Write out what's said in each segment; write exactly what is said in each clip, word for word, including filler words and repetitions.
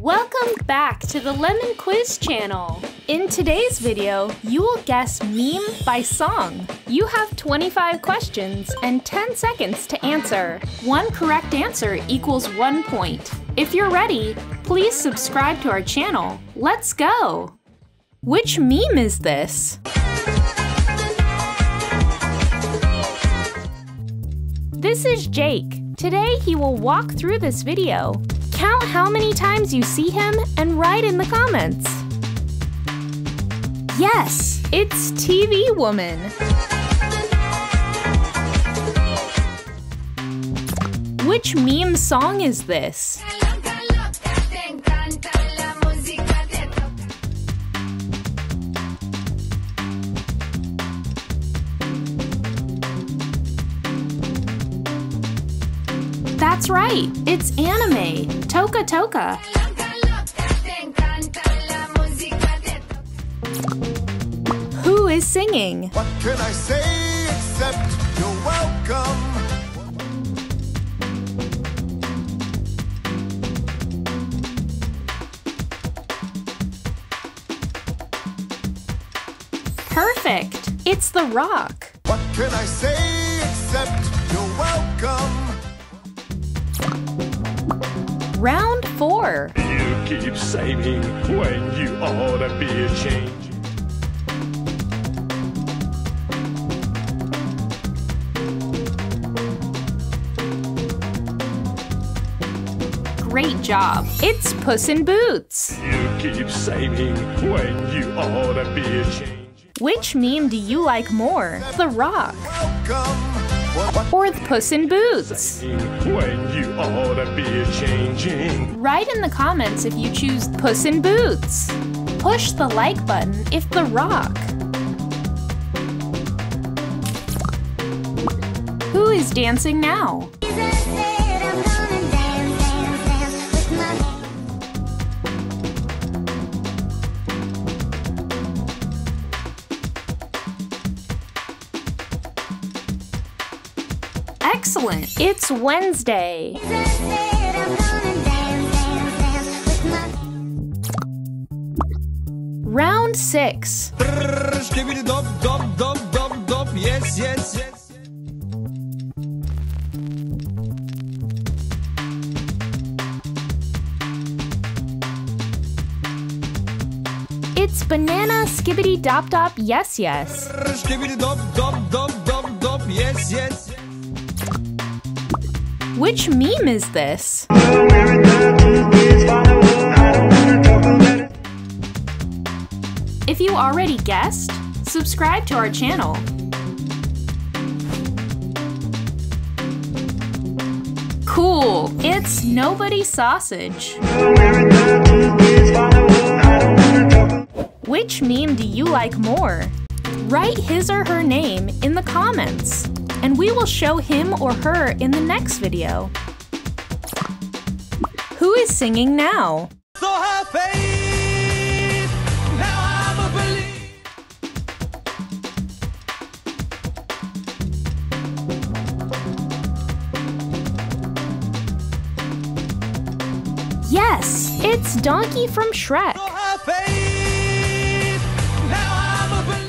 Welcome back to the Lemon Quiz channel. In today's video, you will guess meme by song. You have twenty-five questions and ten seconds to answer. One correct answer equals one point. If you're ready, please subscribe to our channel. Let's go! Which meme is this? This is Jake. Today he will walk through this video. Count how many times you see him and write in the comments. Yes, it's T V Woman. Which meme song is this? That's right, it's anime, Toka Toka. Who is singing? What can I say except you're welcome? Perfect, it's The Rock. What can I say except you're welcome? Round four. You keep saving when you ought to be a change. Great job. It's Puss in Boots. You keep saving when you ought to be a change. Which meme do you like more? The Rock or the Puss in Boots? When you ought to be changing. Write in the comments if you choose Puss in Boots. Push the like button if The Rock. Who is dancing now? Excellent. It's Wednesday. Round six. Yes, yes, yes. It's banana skibidi dop dop yes yes. Skibidi dop dop dop dop dop yes yes. Which meme is this? If you already guessed, subscribe to our channel. Cool! It's Nobody Sausage. Which meme do you like more? Write his or her name in the comments, and we will show him or her in the next video. Who is singing now? So have faith, now I'm a believer. Yes, it's Donkey from Shrek. So have faith, now I'm a believer.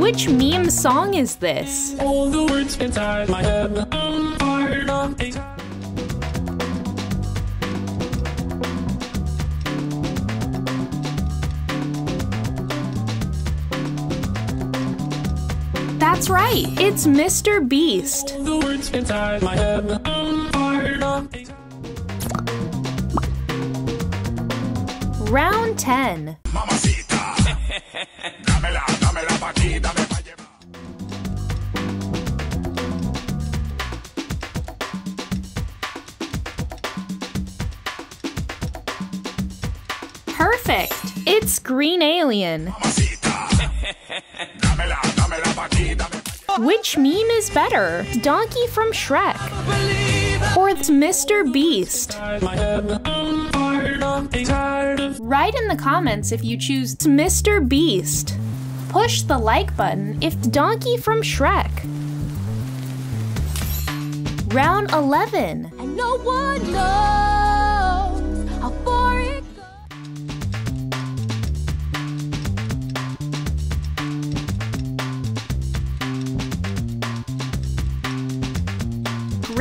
Which meme song is this? All the words inside my head are not a... That's right, it's Mister Beast. All the words inside my head are not a... Round ten. Mamacita. Perfect! It's Green Alien. Which meme is better? Donkey from Shrek or it's Mister Beast? Write in the comments if you choose Mister Beast. Push the like button if Donkey from Shrek. Round eleven. And no one knows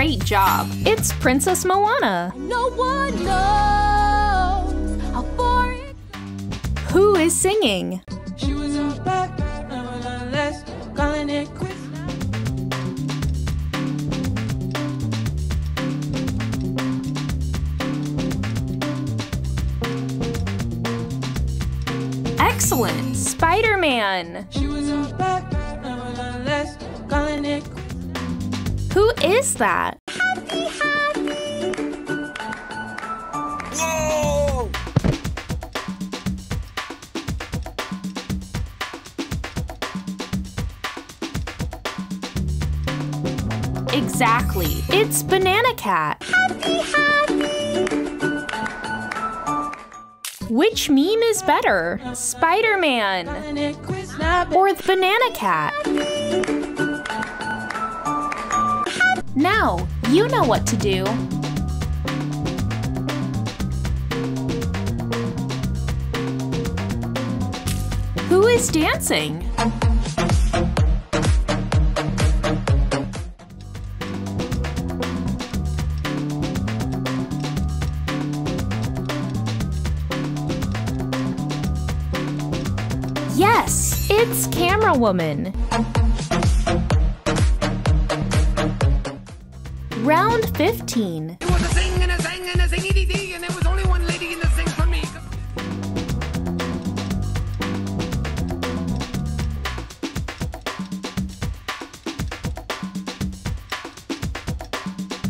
Great job! It's Princess Moana! No one knows how far it... Who is singing? She was on back, nevertheless, calling it quits. Excellent! Spider-Man! She was on back, nevertheless, calling it quits. Who is that? Happy, happy. Whoa! Exactly. It's Banana Cat. Happy, happy. Which meme is better? Spider-Man or the Banana Cat? Now, you know what to do! Who is dancing? Yes, it's Camera Woman! Round fifteen. It was a sing and a sing and a singity dee, and there was only one lady in the sing for me.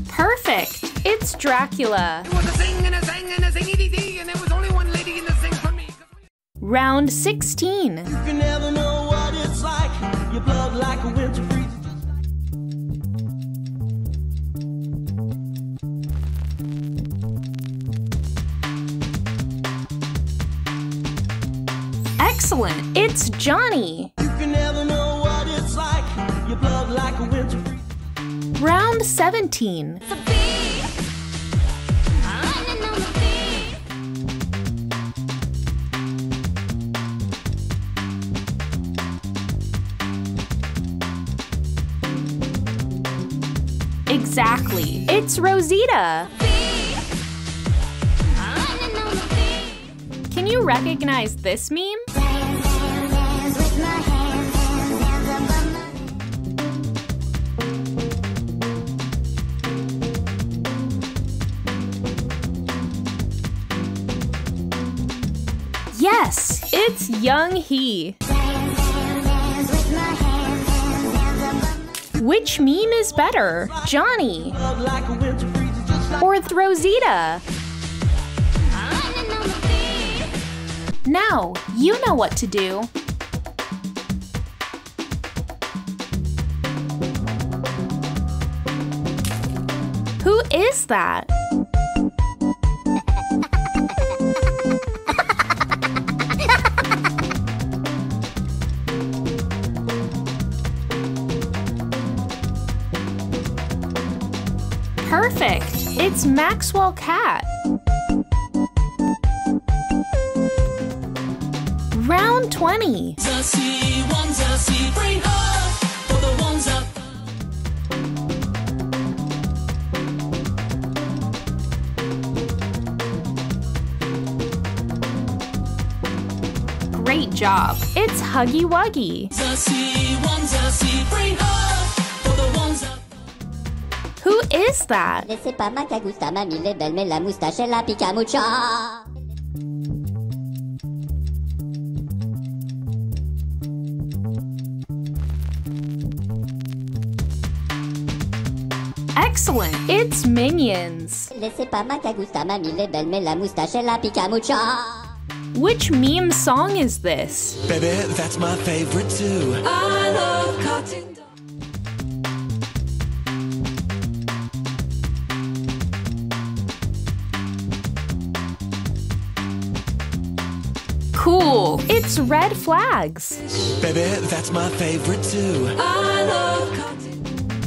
Perfect! It's Dracula. It was a sing and a sing and a singity dee, and there was only one lady in the sing for me. Round sixteen. You can never know what it's like. Your blood like a winter breeze. Excellent! It's Johnny! You can never know what it's like. Your blood like a winter breeze. Round seventeen. It's a bee. Running on the bee. Exactly! It's Rosita! Bee. Running on the bee. Can you recognize this meme? Yes, it's Young He. Which meme is better, Johnny or Rosita? Now, you know what to do. Who is that? Perfect! It's Maxwell Cat! Round twenty! Great job! It's Huggy Wuggy! Who is that? Excellent! It's Minions! Which meme song is this? Baby, that's my favorite too. I love cotton. Cool! It's Red Flags! Baby, that's my favorite too. I love cotton.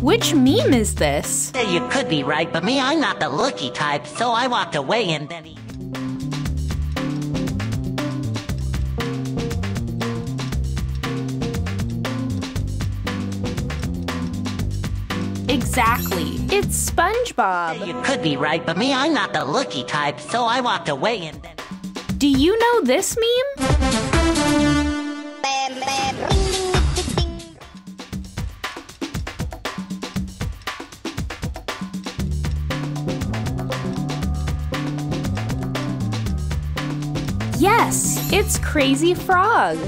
Which meme is this? You could be right, but me, I'm not the looky type, so I walked away and then he... Exactly. It's SpongeBob. You could be right, but me, I'm not the looky type, so I walked away and then... Do you know this meme? Yes, it's Crazy Frog.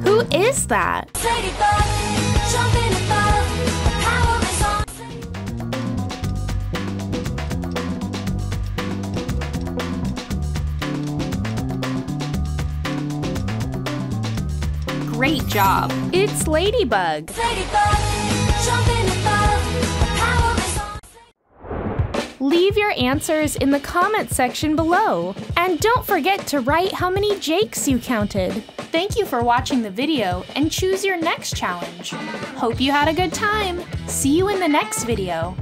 Who is that? Great job. It's Ladybug. Leave your answers in the comment section below. And don't forget to write how many Jakes you counted. Thank you for watching the video and choose your next challenge. Hope you had a good time. See you in the next video.